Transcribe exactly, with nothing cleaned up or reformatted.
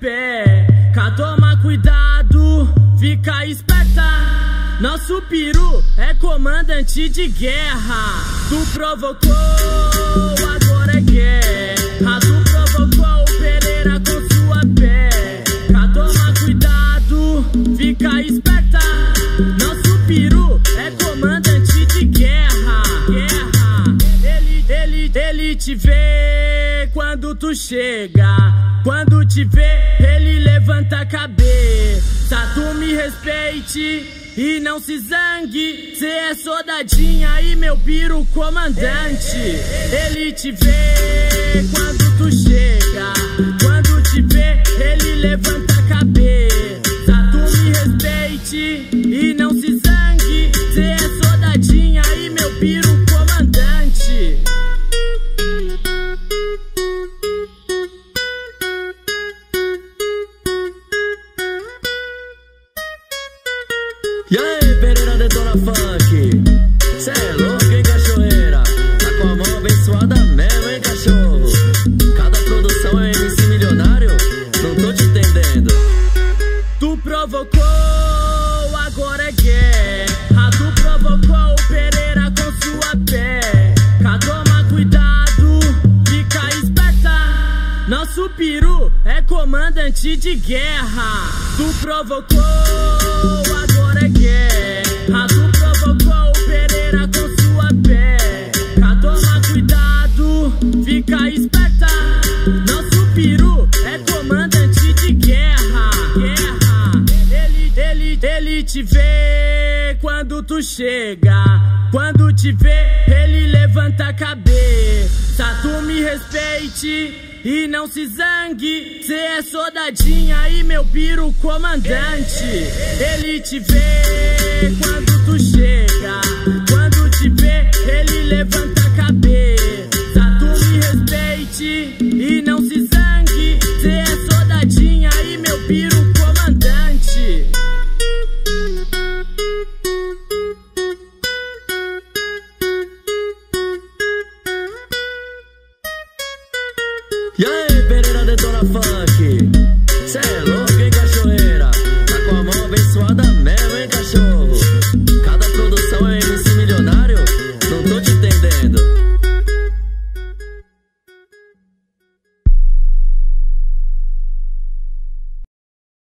pé. Cá toma cuidado, fica esperta. Nosso peru é comandante de guerra. Tu provocou, agora é guerra. Tu provocou o Pereira com sua pé. Cá toma cuidado, fica esperta. Nosso peru é comandante de guerra, guerra. Ele, ele, ele te vê quando tu chega. Quando te vê, ele levanta a cabeça. Tu me respeite e não se zangue. Cê é soldadinha e meu piro comandante. Ele te vê quando tu chega. Quando te vê, ele levanta a cabeça. Tu me respeite e não se zangue. Cê é soldadinha e meu piro comandante. E aí, Pereira Detona Funk, cê é louco, hein, cachorreira? Tá com a mão abençoada mesmo, hein, cachorro? Cada produção é M C milionário, não tô te entendendo. Tu provocou, agora é guerra. Tu provocou o Pereira com sua pé. Cá toma cuidado, fica esperta. Nosso peru é comandante de guerra. Tu provocou, agora guerra, tu provocou o Pereira com sua pé. Cá toma cuidado, fica esperta. Nosso peru é comandante de guerra, guerra. Ele, ele, ele te vê quando tu chega. Quando te vê, ele levanta a cabeça. Tu me respeite e não se zangue, cê é soldadinha e meu piro comandante. Ele te vê quando tu chega. Quando te vê, ele levanta